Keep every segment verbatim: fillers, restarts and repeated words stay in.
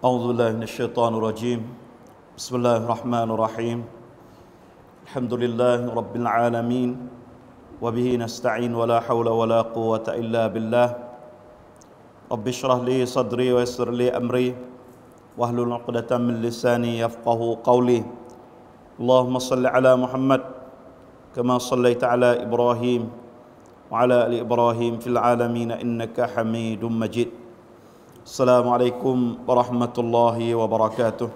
A'udzubillahi minasyaitonir rajim. Bismillahirrahmanirrahim. Alhamdulillahi rabbil alamin. Wa bihi nasta'in wa la haula wa la quwwata illa billah. Rabbi shrah li sadri wa yassir li amri wahlul 'uqdatam min lisani yafqahu qawli. Allahumma salli ala Muhammad kama sallaita ala Ibrahim wa ala ali Ibrahim fil alamin innaka Hamidum Majid. Assalamualaikum warahmatullahi wabarakatuh.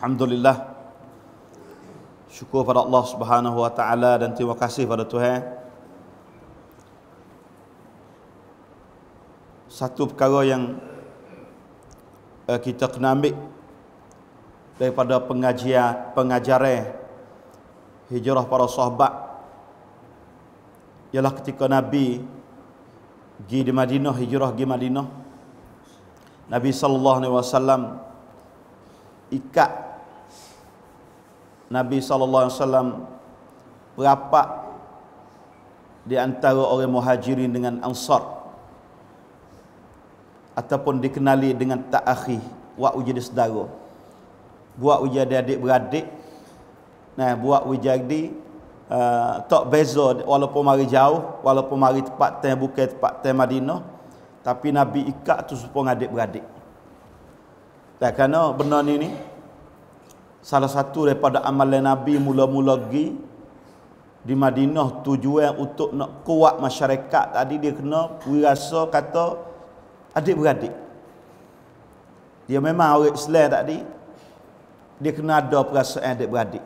Alhamdulillah, syukur pada Allah Subhanahu wa taala dan terima kasih pada Tuhan. Satu perkara yang uh, kita kena ambil daripada pengajian pengajaran hijrah para sahabat ialah ketika Nabi pergi di Madinah, hijrah pergi Madinah, Nabi sallallahu alaihi wasallam ikat Nabi sallallahu alaihi wasallam berapak di antara orang Muhajirin dengan Ansar, ataupun dikenali dengan ta'akhi, buat uji di saudara, buat uji di adik-beradik, nah buat uji di Uh, tak beza, walaupun mari jauh, walaupun mari tempat tem bukan tempat tem Madinah, tapi Nabi ikat tu supong adik-beradik. Tak kerana benda ni ni salah satu daripada amalan Nabi mula-mula pergi di Madinah, tujuan untuk nak kuat masyarakat tadi, dia kena rasa kata adik-beradik. Dia memang orang Islam tadi, dia kena ada perasaan adik-beradik,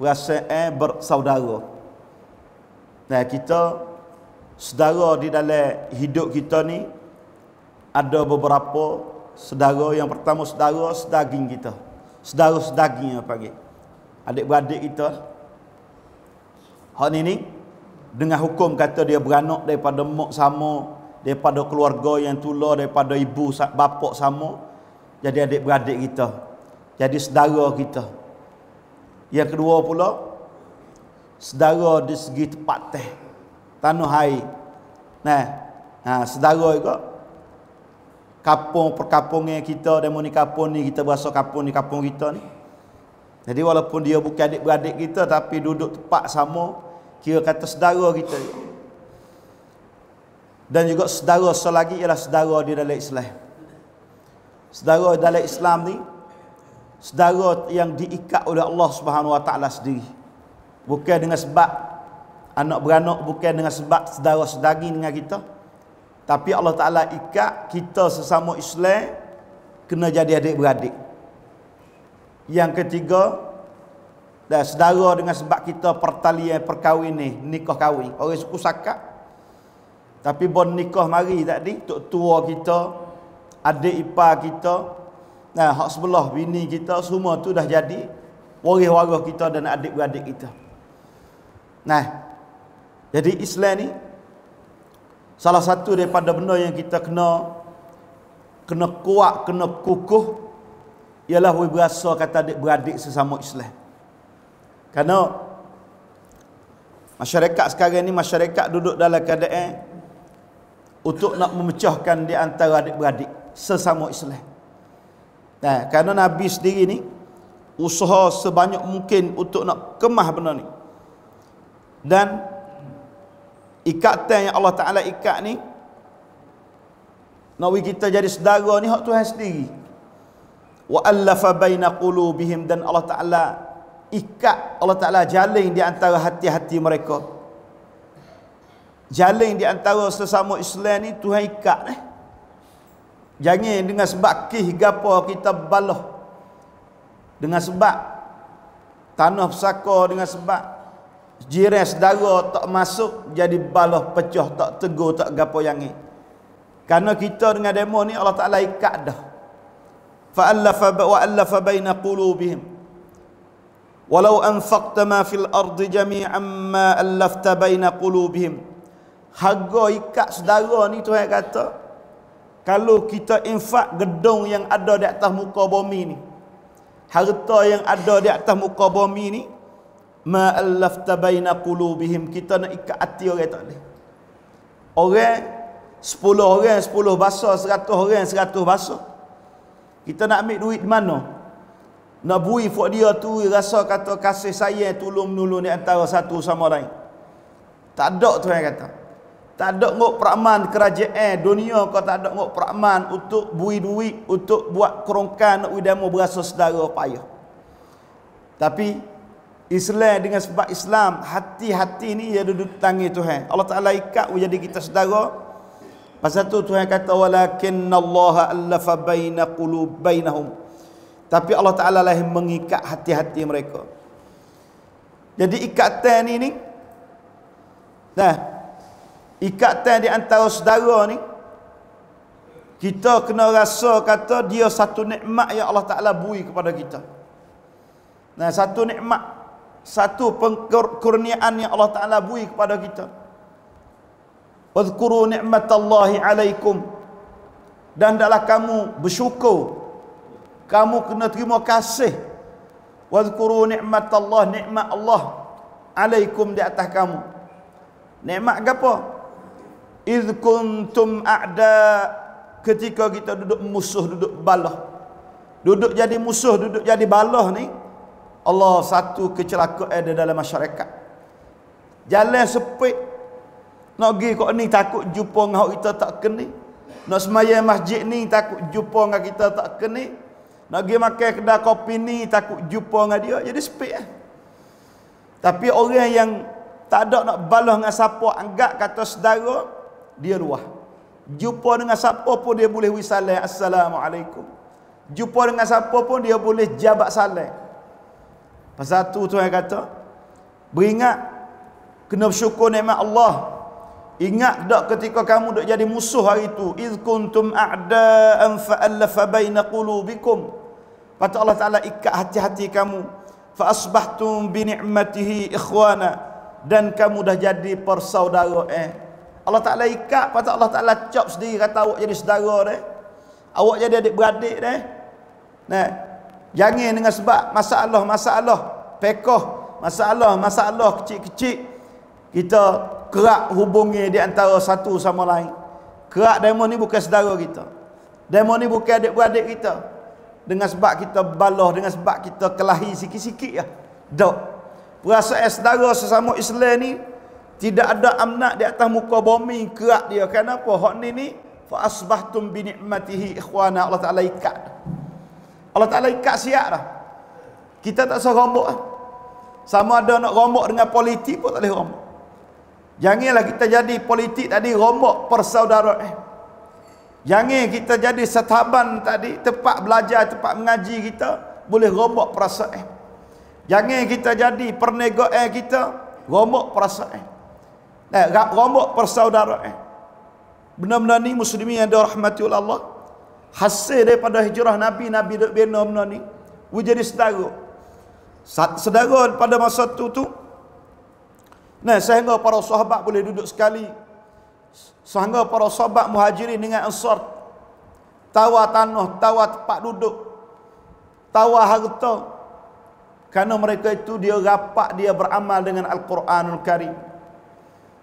perasaan bersaudara. Nah, kita saudara di dalam hidup kita ni ada beberapa saudara. Yang pertama saudara sedaging kita, saudara sedaging yang panggil adik-beradik kita. Hal ni ni dengan hukum kata dia beranak daripada mak sama, daripada keluarga yang tular, daripada ibu bapak sama, jadi adik-beradik kita, jadi saudara kita. Yang kedua pula saudara di segi tempat teh tanah air. Nah, nah saudara juga kampung perkampungnya kita, demo ni kampung ni kita berasa kampung ni kampung kita ni. Jadi walaupun dia bukan adik-beradik kita tapi duduk tempat sama, kira kata saudara kita. Dan juga saudara selagi ialah saudara di dalam Islam. Saudara dalam Islam ni saudara yang diikat oleh Allah Subhanahu wa taala sendiri, bukan dengan sebab anak beranak, bukan dengan sebab saudara sedaging dengan kita, tapi Allah Taala ikat kita sesama Islam kena jadi adik-beradik. Yang ketiga, dan saudara dengan sebab kita pertalian perkahwin ni, nikah kahwin, orang suku Sakat, tapi bon nikah mari tadi tok tua kita, adik ipar kita, nah hak sebelah bini kita, semua tu dah jadi waris-waris kita dan adik-beradik kita. Nah, jadi Islam ni salah satu daripada benda yang kita kena kena kuat, kena kukuh ialah we berasa kata adik-beradik sesama Islam. Kerana masyarakat sekarang ni masyarakat duduk dalam keadaan untuk nak memecahkan di antara adik-beradik sesama Islam. Nah, kerana Nabi sendiri ni usaha sebanyak mungkin untuk nak kemah benda ni. Dan ikatan yang Allah Ta'ala ikat ni nak kita jadi saudara ni hak Tuhan sendiri. Wa allafa baina qulubihim, dan Allah Ta'ala ikat, Allah Ta'ala jalin di antara hati-hati mereka. Jalin di antara sesama Islam ni Tuhan ikat eh. Jangan dengan sebab kih gapo kita balah, dengan sebab tanah pesaka, dengan sebab jiran saudara tak masuk, jadi balah pecah, tak tegur, tak gapo yang ni. Karena kita dengan demo ni Allah Taala ikat dah. Fa allafa wa allafa baina qulubihim walau anfaqta ma fil ardi jami'an ma allafta baina qulubihim. Harga ikat saudara ni Tuhan kata, kalau kita infak gedung yang ada di atas muka bumi ni, harta yang ada di atas muka bumi ni, ma'allafta baina qulubihim, kita nak ikat hati orang tak boleh. Orang sepuluh orang, sepuluh bahasa, seratus orang, seratus bahasa. Kita nak ambil duit mana? Nak bui buat dia tu rasa kata kasih sayang tolong menolong ni antara satu sama lain. Tak ada tu yang kata. Tak ada ngok peraman kerajaan dunia kau tak ada ngok peraman untuk bui duit, untuk buat kerongkan nak udamu berasa saudara payah. Tapi Islam dengan sebab Islam hati-hati ni dia duduk tangan Tuhan. Allah Taala ikat jadi kita saudara. Pasal tu Tuhan kata walakinnallaha allafa baina qulub bainahum. Tapi Allah Taala lah mengikat hati-hati mereka. Jadi ikatan ni ni nah ikatan di antara saudara ni kita kena rasa kata dia satu nikmat yang Allah Taala beri kepada kita. Nah satu nikmat, satu kurniaan yang Allah Taala beri kepada kita. Wadhkuru ni'matallahi alaikum. Dan hendaklah kamu bersyukur. Kamu kena terima kasih. Wadhkuru ni'matallah, nikmat Allah alaikum di atas kamu. Nikmat ke apa? Idh kuntum a'da, ketika kita duduk musuh, duduk balah. Duduk jadi musuh, duduk jadi balah ni Allah satu kecelakaan ada dalam masyarakat. Jalan sepit. Nak pergi kat ni takut jumpa dengan kita tak kena. Nak sembahyang masjid ni takut jumpa dengan kita tak kena. Nak pergi makan kedai kopi ni takut jumpa dengan dia. Jadi sepit lah. Tapi orang yang tak ada nak balas dengan siapa anggap kata saudara, dia luah. Jumpa dengan siapa pun dia boleh wisalam assalamualaikum. Jumpa dengan siapa pun dia boleh jabat salam. Pasal tu Tuhan kata, beringat kena bersyukur nikmat Allah. Ingat tak ketika kamu dok jadi musuh hari itu, idh kuntum a'da'an fa'alafa baina qulubikum. Patut Allah Taala ikat hati-hati kamu. Fa asbahtum bi ni'matihi ikhwana, dan kamu dah jadi persaudara eh. Allah Taala ikat, patut Allah Taala cap sendiri kata awak jadi saudara deh. Awak jadi adik-beradik deh. Nah, jangan dengan sebab masalah-masalah pekoh, masalah-masalah kecil-kecil kita kerak hubungi di antara satu sama lain. Kerak demon ni bukan saudara kita. Demon ni bukan adik-beradik kita. Dengan sebab kita baloh, dengan sebab kita kelahi sikit-sikit ya. Dok. Perasaan saudara sesama Islam ni tidak ada amnat di atas muka bumi kerak dia. Kenapa? Hak ni ni fa asbahtum bi ni'matihi ikhwana. Allah Taala ikat. Allah Taala ikat siap dah. Kita tak usah rombok ah. Sama ada nak rombok dengan politik pun tak boleh rombok. Janganlah kita jadi politik tadi rombok persaudaraan. Jangan kita jadi setaban tadi tempat belajar, tempat mengaji kita boleh rombok perasaan. Jangan kita jadi perniagaan kita rombok perasaan. Nah, rombok persaudaraan. Benda-benda ni muslimin yang dirahmati oleh Allah, hasil daripada hijrah Nabi, Nabi dok bina benda ni. We jadi saudara. Saudara pada masa tu tu nah, sehingga para sahabat boleh duduk sekali. Sehingga para sahabat muhajirin dengan ansar tawar tanah, tawar tempat duduk, tawar harta. Kerana mereka itu dia rapat, dia beramal dengan Al-Quranul Karim.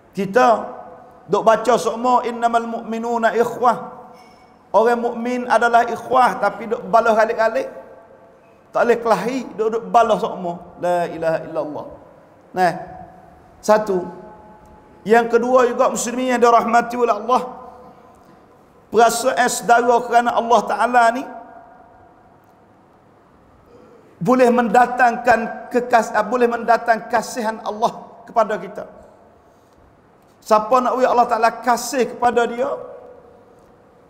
Kita duk baca semua innamal mu'minuna ikhwah. Orang mukmin adalah ikhwah, tapi duk balah galik-galik. Tak boleh kelahi, duk duk balah semua. La ilaha illallah. Nah, satu. Yang kedua juga muslimin yang dirahmati oleh Allah, perasaan saudara kerana Allah Ta'ala ni boleh mendatangkan kekas, boleh mendatang kasihan Allah kepada kita. Siapa nak wujud Allah Ta'ala kasih kepada dia,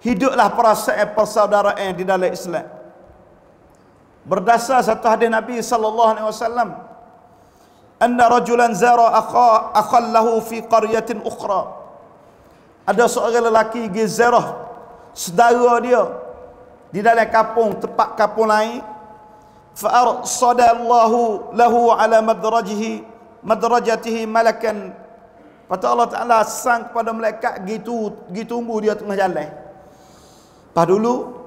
hiduplah perasaan persaudaraan di dalam Islam. Berdasar satu hadis Nabi sallallahu alaihi wasallam, anna rajulan zara akha akhallahu fi qaryatin ukhra. Ada seorang lelaki pergi ziarah saudara dia di dalam kampung, tempat kampung lain. Fa arsadallahu lahu ala madrajihi madrajatihi malakan. Patut Allah Taala sang kepada malaikat gitu gitu tunggu dia tengah jalan. Pas dulu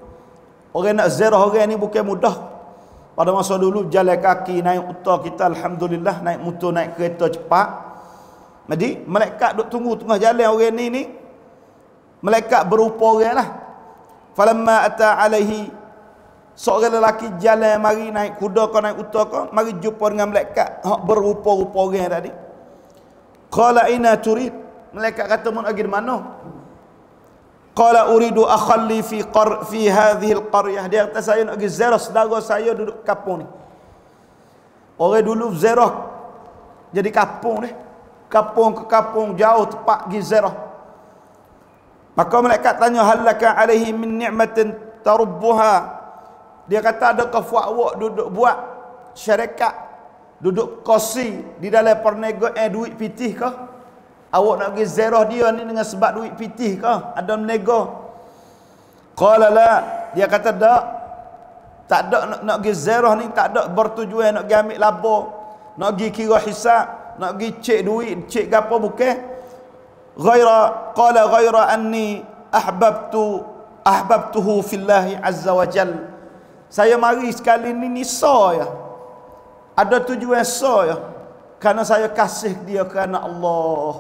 orang nak ziarah orang ni bukan mudah. Pada masa dulu jalan kaki, naik unta kita alhamdulillah, naik motor, naik kereta cepat. Jadi malaikat duk tunggu tengah jalan orang ni ni. Malaikat berupa orang lah. Falamma ata alaihi, seorang lelaki jalan mari naik kuda ke naik unta ke, mari jumpa dengan malaikat hak berupa-rupa orang tadi. Qala aina turid, malaikat kata mun pergi mana? Qala uridu akhalli fi qar fi hadhihi alqaryah, dia kata saya nak pergi ziarah saudara saya duduk kampung ni. Orang dulu ziarah jadi kampung ni, kampung ke kampung jauh tempat pergi ziarah. Maka malaikat tanya halaka alaihi min ni'matin tarubbuha, dia kata ada kefuak-fuak duduk buat syarikat, duduk kosi di dalam perniagaan eh, duit pitih ke? Awak nak pergi ziarah dia ni dengan sebab duit pitih ke? Ada menego. Qala la, dia kata tak. Tak ada nak, nak pergi ziarah ni tak ada bertujuan nak pergi ambil laba, nak pergi kira hisab, nak pergi cek duit, cek gapo bukan. Ghaira qala ghaira anni ahbabtu ahbabtuhu fillahi azza wa jal, saya mari sekali ni nisa ya, ada tujuan saya kerana saya kasih dia kerana Allah.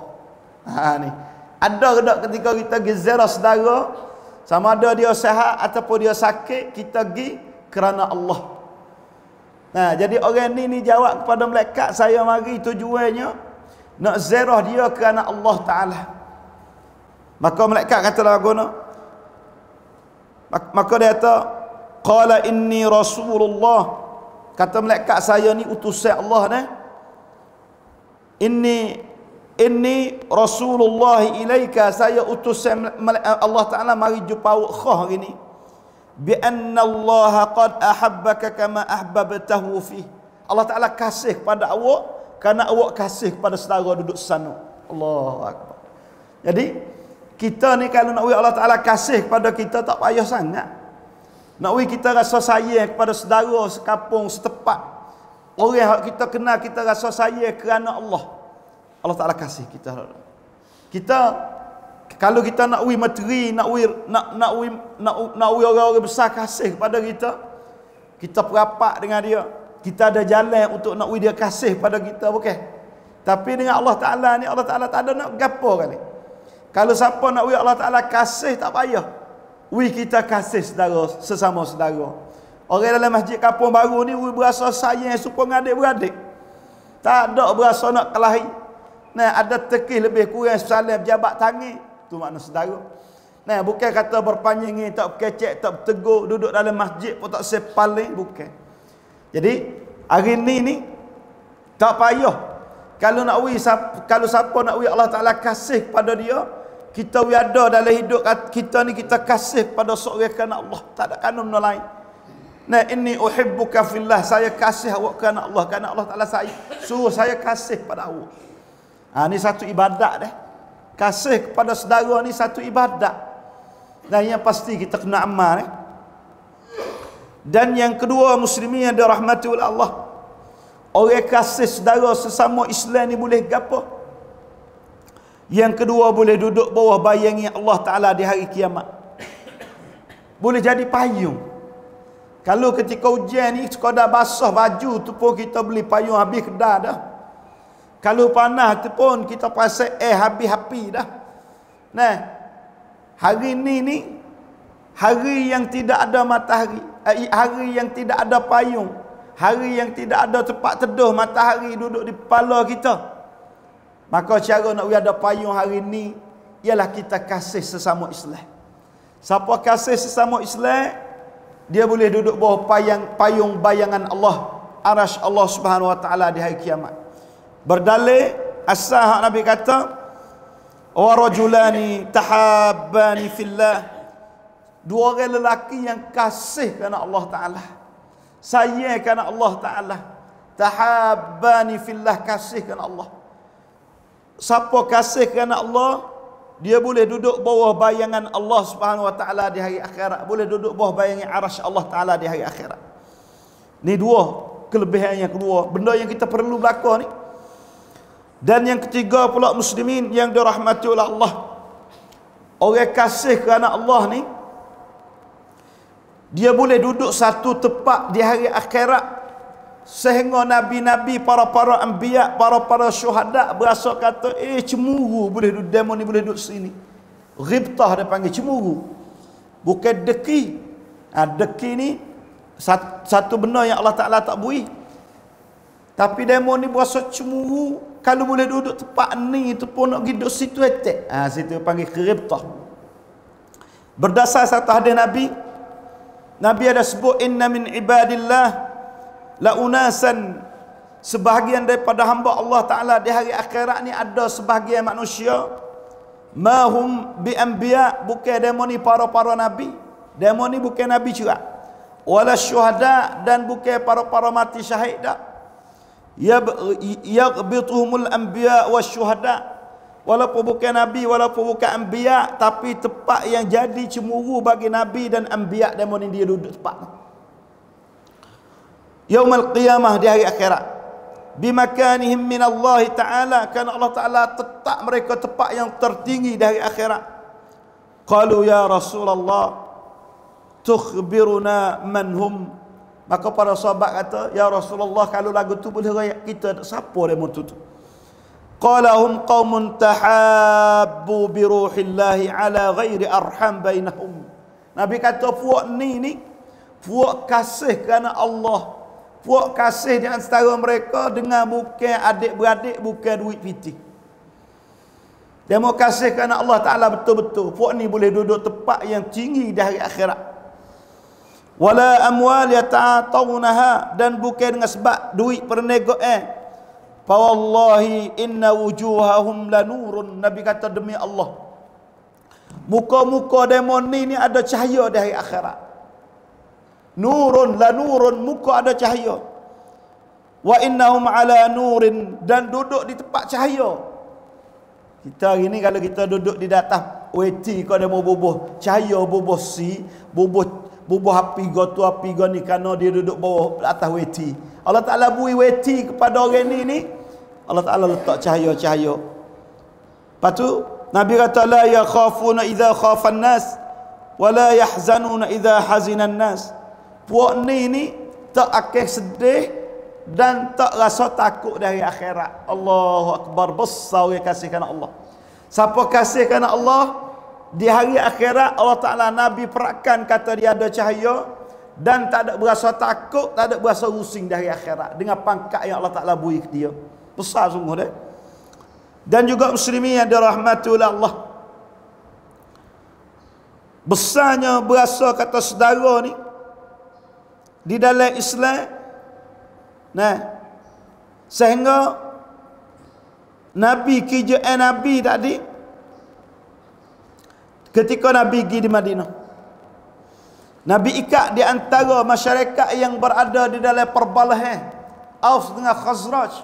Ha ni ada redak ketika kita pergi ziarah saudara, sama ada dia sihat ataupun dia sakit, kita pergi kerana Allah. Nah jadi orang ni ni jawab kepada malaikat, saya mari tujuannya nak ziarah dia kerana Allah Ta'ala. Maka malaikat kata lah guna, maka dia kata qala inni rasulullah, kata malaikat saya ni utusan Allah ni. Inni inni rasulullah ilaika, saya utusan Allah Ta'ala mari jumpa awak khah hari ni. Bi anna Allah qad ahabbaka kama ahbabtahu fi, Allah Ta'ala kasih kepada awak kerana awak kasih kepada saudara duduk sana. Allahu Akbar. Jadi kita ni kalau nak Allah Ta'ala kasih kepada kita tak payah sangat. Nak kita rasa sayang kepada saudara sekampung setempat, orang yang kita kenal kita rasa sayang kerana Allah, Allah Ta'ala kasih kita. Kita kalau kita nak materi, nak nak nak nak nak orang-orang besar kasih kepada kita, kita perapat dengan dia, kita ada jalan untuk nak dia kasih pada kita bukan? Tapi dengan Allah Ta'ala ni, Allah Ta'ala tak ada nak gapo kali. Kalau siapa nak wih Allah Ta'ala kasih tak payah wih kita kasih saudara, sesama saudara. Orang dalam masjid kampung baru ni wih berasa sayang supaya adik-beradik, tak ada berasa nak kelahi. Nah ada tekih lebih kurang salam jabat tangan, tu makna saudara. Nah bukan kata berpanjangin, tak berkecek, tak bertegur, duduk dalam masjid pun tak sepaling, bukan. Jadi hari ni ni tak payah. Kalau nak wi kalau siapa nak wi Allah Taala kasih kepada dia, kita wi ada dalam hidup kita ni kita kasih kepada seorang kerana Allah, tak ada kanun benda lain. Nah inni uhibbuka fillah, saya kasih awak kerana Allah, kerana Allah Taala saya suruh saya kasih pada awak. Ha ni satu ibadat dah. Kasih kepada saudara ni satu ibadat. Dan yang pasti kita kena amal eh. Dan yang kedua muslimin yang dirahmati oleh Allah, orang kasih saudara sesama Islam ni boleh gapo? Yang kedua boleh duduk bawah bayangan Allah Ta'ala di hari kiamat, boleh jadi payung. Kalau ketika hujan ni sekadar basah baju tu pun kita beli payung habis kedai dah. Kalau panas tu pun kita pasal air habis-habis dah. Nah hari ni ni hari yang tidak ada matahari, hari yang tidak ada payung, hari yang tidak ada tempat teduh, matahari duduk di kepala kita. Maka cara nak ada payung hari ni ialah kita kasih sesama Islam. Siapa kasih sesama Islam, dia boleh duduk bawah payung, payung bayangan Allah, arasy Allah Subhanahu Wa Taala di hari kiamat. Berdalil asal Nabi kata wa rajulani tahabbani fillah, dua orang lelaki yang kasih kerana Allah Ta'ala, sayang kerana Allah Ta'ala. Tahabbani fillah, kasih kerana Allah. Siapa kasih kerana Allah, dia boleh duduk bawah bayangan Allah Subhanahu Wa Ta'ala di hari akhirat, boleh duduk bawah bayangan arasy Allah Ta'ala di hari akhirat. Ni dua kelebihan yang kedua, benda yang kita perlu berlaku ni. Dan yang ketiga pula muslimin yang dirahmati oleh Allah, orang kasih kerana Allah ni dia boleh duduk satu tempat di hari akhirat sehingga nabi-nabi, para-para anbiya, para-para syuhada berasa kata eh cemburu boleh duduk demo ni, boleh duduk sini. Ghibtah dia panggil cemburu. Bukan deki. Ha, deki ni satu, satu benda yang Allah Ta'ala tak beri. Tapi demo ni berasa cemburu. Kalau boleh duduk tempat ni tu pun nak pergi duduk situ etek. Ha, situ panggil ghibtah. Berdasar satu hadis Nabi, Nabi ada sebut inna min ibadillah launasan, sebahagian daripada hamba Allah Ta'ala di hari akhirat ni ada sebahagian manusia mahum bi'anbiya, bukan demo ni para-para nabi, demo ni bukan nabi juga, wala syuhada, dan bukan para-para mati syahid dah, yaghbituhumul anbiya wasyuhada, walaupun bukan nabi, walaupun bukan anbiya, tapi tempat yang jadi cemburu bagi nabi dan anbiya, demo ni dia duduk tempat yaumul qiyamah, di hari akhirat, bimakanihim minallahi ta'ala, kerana Allah Ta'ala tetap mereka tempat yang tertinggi dari akhirat. Qalu ya Rasulullah tukhbiruna manhum, maka para sahabat kata ya Rasulullah, kalau lagu tu boleh rakyat kita tak siapa dia mutu tu. Qalahum qawmun tahabbu biruhillahi ala ghairi arham bainahum, Nabi kata puak ni ni puak kasih kerana Allah, puak kasih di antara mereka dengan bukan adik-beradik, bukan duit piti. Dia mau kasih kerana Allah Ta'ala betul-betul. Puak ni boleh duduk tempat yang tinggi di hari akhirat. Wala amwal yata'atawunaha, dan bukan dengan sebab duit perniagaan. Fawallahi inna wujuhahum lanurun, Nabi kata demi Allah, muka-muka demon ni ni ada cahaya di hari akhirat. Nurun la nurun, muka ada cahaya. Wa innahum ala nurin, dan duduk di tempat cahaya. Kita hari ni kalau kita duduk di atas weti kau dia mau bubuh cahaya, bubuh si, bubuh bubuh api go tu api go ni, kerana dia duduk bawah atas weti. Allah Ta'ala bui weti kepada orang ni ni. Allah Ta'ala letak cahaya-cahaya. Lepas tu Nabi kata la yakhafuna idza khafan nas wa la yahzanuna idza hazinan nas. Puak ni ni tak akan sedih dan tak rasa takut dari akhirat. Allahu Akbar, besar orang kasih kerana Allah. Siapa kasih kerana Allah di hari akhirat, Allah Ta'ala Nabi perakan kata dia ada cahaya dan tak ada berasa takut, tak ada berasa rusing dari akhirat dengan pangkat yang Allah Ta'ala beri ke dia. Besar sungguh dia. Dan juga muslimin yang dirahmati oleh Allah, besarnya berasa kata saudara ni di dalam Islam. Nah, sehingga Nabi kerjaan Nabi tadi ketika Nabi pergi di Madinah, Nabi ikat di antara masyarakat yang berada di dalam perbalahan Aus dengan Khazraj.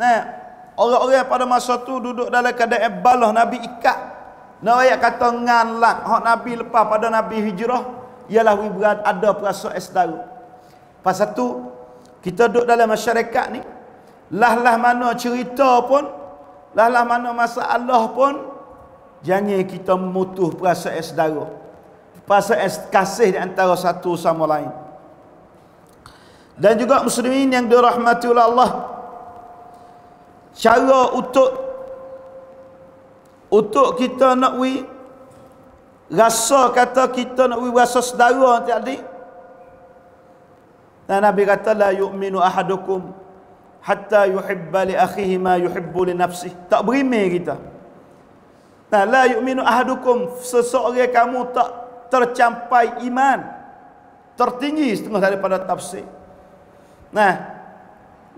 Nah, orang-orang pada masa tu duduk dalam keadaan balah, Nabi ikat. Nah, ayat kata nganlak hak Nabi lepas pada Nabi hijrah ialah wibarat ada perasaan saudara. Pasal tu kita duduk dalam masyarakat ni, lah-lah mana cerita pun, lah-lah mana masalah pun, jangan kita memutus perasaan saudara, perasaan kasih di antara satu sama lain. Dan juga muslimin yang dirahmati oleh Allah, cara untuk untuk kita nak wi rasa kata kita nak wi rasa saudara tadi. Dan Nabi kata la yu'minu ahadukum hatta yuhibba li akhihi ma yuhibbu li nafsihi. Tak berimeh kita. Nah, la yu'minu ahadukum, seseorang kamu tak tercampai iman tertinggi, setengah daripada tafsir. Nah,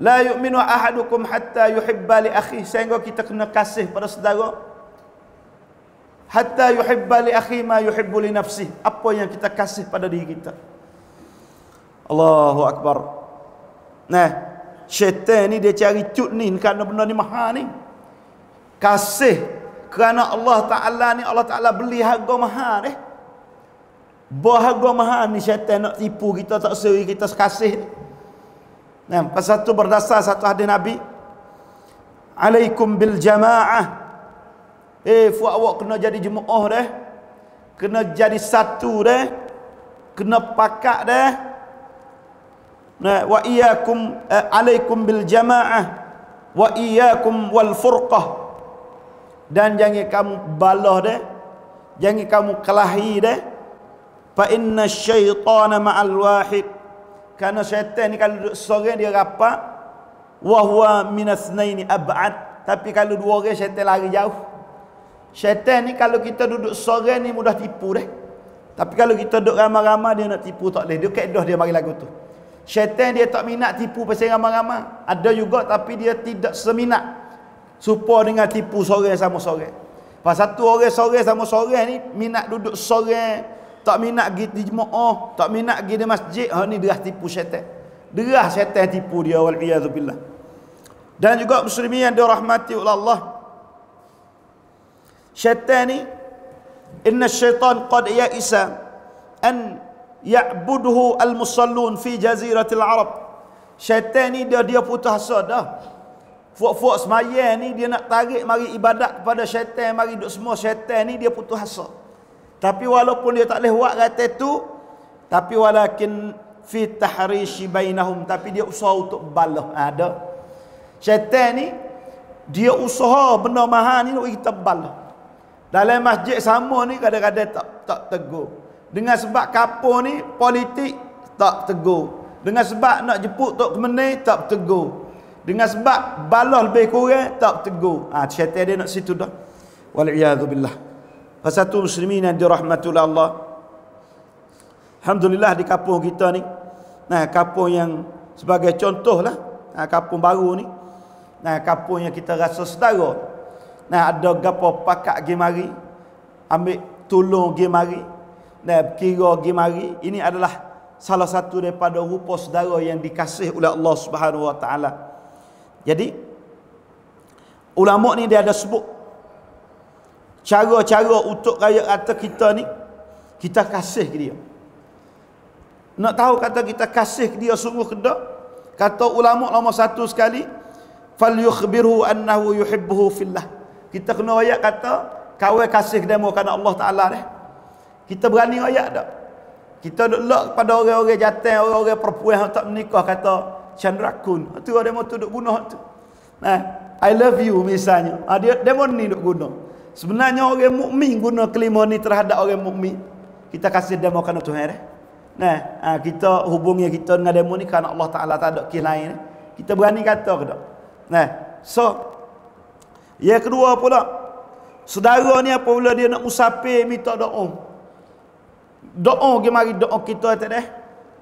la yu'minu ahadukum hatta yuhibba li akhihi, sehingga kita kena kasih pada saudara. Hatta yuhibba li akhihi ma yuhibbu li nafsihi, apa yang kita kasih pada diri kita. Allahu Akbar. Nah, syaitan ni dia cari cut ni kerana benda ni mahal ni. Kasih kerana Allah Ta'ala ni, Allah Ta'ala beli harga mahal ni. Berharga mahal ni syaitan nak tipu kita, tak seri kita sekasih. Nah, pasal tu berdasar satu hadis Nabi, alaikum bil jamaah. Eh, fuak awak kena jadi jemaah dah. Kena jadi satu dah. Kena pakat dah. Nah, wa iyyakum alaikum bil jamaah wa iyyakum wal furqah, dan jangan kamu balah deh Jangan kamu kelahi dah. Fa inna syaitana ma'al wahid. Kerana syaitan ni kalau duduk seorang dia rapat, wa huwa minatsnaini ab'ad. Tapi kalau dua orang syaitan lari jauh. Syaitan ni kalau kita duduk seorang ni mudah tipu dah. Tapi kalau kita duduk ramai-ramai dia nak tipu tak boleh. Dia kaedah dia bagi lagu tu. Syaitan dia tak minat tipu pasal ramai-ramai. Ada juga tapi dia tidak seminat supaya dengan tipu seorang sama seorang. Pasal satu orang seorang sama seorang ni minat duduk seorang, tak minat pergi jemaah, tak minat pergi di masjid. Ha ni derah tipu syaitan. Derah syaitan tipu dia wal iyaz billah. Dan juga muslimin yang dirahmati oleh Allah. Syaitan ni inna syaitan qad ya'isa an ya'buduhu al-musallun fi jaziratil Arab. Syaitan ni dia dia putus asa dah. Fuak-fuak semayang ni dia nak tarik mari ibadat kepada syaitan, mari duduk semua syaitan ni dia putus asa. Tapi walaupun dia tak boleh buat kata tu, tapi walakin fi tahrishi bainahum, tapi dia usaha untuk balah ada. Syaitan ni dia usaha benda mahal ni nak kita balah. Dalam masjid sama ni kadang-kadang tak tak tegur. Dengan sebab kapur ni politik tak tegur. Dengan sebab nak jemput tok kemenai tak tegur. Dengan sebab balah lebih kurang tak tegur. Ah ha, syaitan dia nak situ dah. Wal iyadzu billah. Pasal tu muslimin yang dirahmati Allah. Alhamdulillah di kampung kita ni. Nah, kampung yang sebagai contohlah, ah kampung baru ni. Nah, kampung yang kita rasa sedara. Nah, ada gapo pakak gi mari, ambil tolong gi mari, nah kira gi mari. Ini adalah salah satu daripada rupa sedara yang dikasihi oleh Allah Subhanahu wa taala. Jadi ulama ni dia ada sebut cara-cara untuk rakyat kata kita ni kita kasih ke dia. Nak tahu kata kita kasih ke dia sungguh ke tak? Kata ulama lama satu sekali, fal yukhbiru annahu yuhibbuhu fillah. Kita kena rakyat kata kawai kasih ke demo kerana Allah Taala dah. Kita berani rakyat tak? Kita duk lak kepada orang-orang jantan, orang-orang perempuan yang tak menikah kata Chandra Kun, tu ada motor duk guna tu. Nah, I love you misalnya. Ah dia demon ni duk guna. Sebenarnya orang mukmin guna kalimah ni terhadap orang mukmin. Kita kasih demo kerana Tuhan eh. Nah, ah kita hubungnya kita dengan demo ni kerana Allah Taala tak ada kira lain. Eh? Kita berani kata ke tak? Nah, so yang kedua pula saudara ni apabila dia nak musafir minta doa. Doa ke mari doa kita tak deh.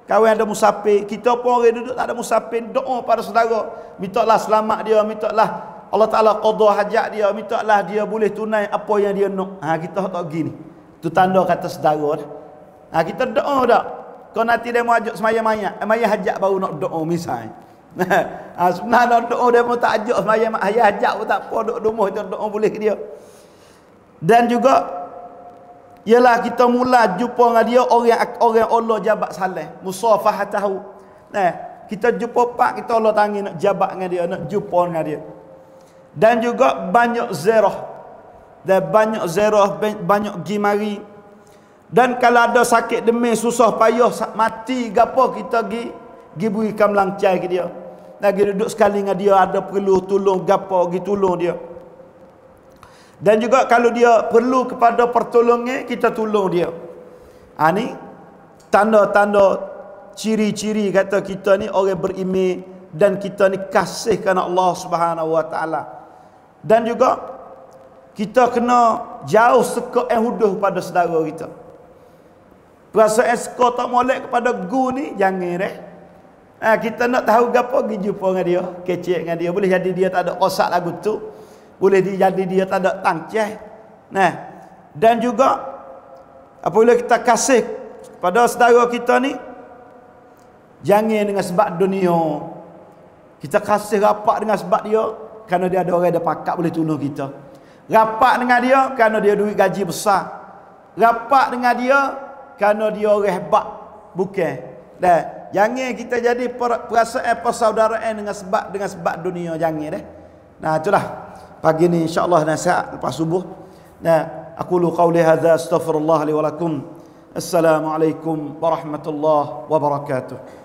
Kawan ada musafir, kita pun orang duduk tak ada musafir, doa pada saudara. Mintalah selamat dia, mintalah Allah Taala qada hajat dia, mintalah dia boleh tunai apa yang dia nak. Ha kita tak gini. Tu tanda kata saudara. Ha kita doa dak. Kau nanti dia mau ajak sembahyang mayat, mayat hajat baru nak doa misalnya. Ha sebenarnya doa dia pun tak ajak sembahyang mayat hajat pun tak apa, duduk rumah kita doa boleh ke dia. Dan juga ialah kita mula jumpa dengan dia orang orang Allah jabat salih musafah tahu. Nah, kita jumpa pak kita Allah tangi nak jabat dengan dia, nak jumpa dengan dia. Dan juga banyak ziarah. Dan banyak ziarah, banyak gimari. Dan kalau ada sakit demam, susah payah, mati gapo kita gi gi bui kam langcai ke dia. Lagi duduk sekali dengan dia, ada perlu tolong gapo gi tolong dia. Dan juga kalau dia perlu kepada pertolongan, kita tolong dia. Ha ni tanda-tanda ciri-ciri kata kita ni orang beriman dan kita ni kasih kerana Allah Subhanahu wa taala. Dan juga kita kena jauh sekak yang huduh pada saudara kita. Perasaan sekak tak molek kepada gu ni jangan eh. Ha, kita nak tahu gapo pergi jumpa dengan dia, kecek dengan dia. Boleh jadi dia tak ada rosak lagu tu. Boleh jadi dia tak ada tangceh. Nah, dan juga apabila kita kasih pada saudara kita ni jangan dengan sebab dunia. Kita kasih rapat dengan sebab dia kerana dia ada orang ada pakat boleh tolong kita. Rapat dengan dia kerana dia duit gaji besar. Rapat dengan dia kerana dia orang hebat. Bukan. Nah, jangan kita jadi perasaan persaudaraan dengan sebab dengan sebab dunia jangan deh. Nah, itulah. Pagi ni insya-Allah nasihat lepas subuh. Nah, aku lu qauli hadza astaghfirullah li wa lakum. Assalamualaikum warahmatullahi wabarakatuh.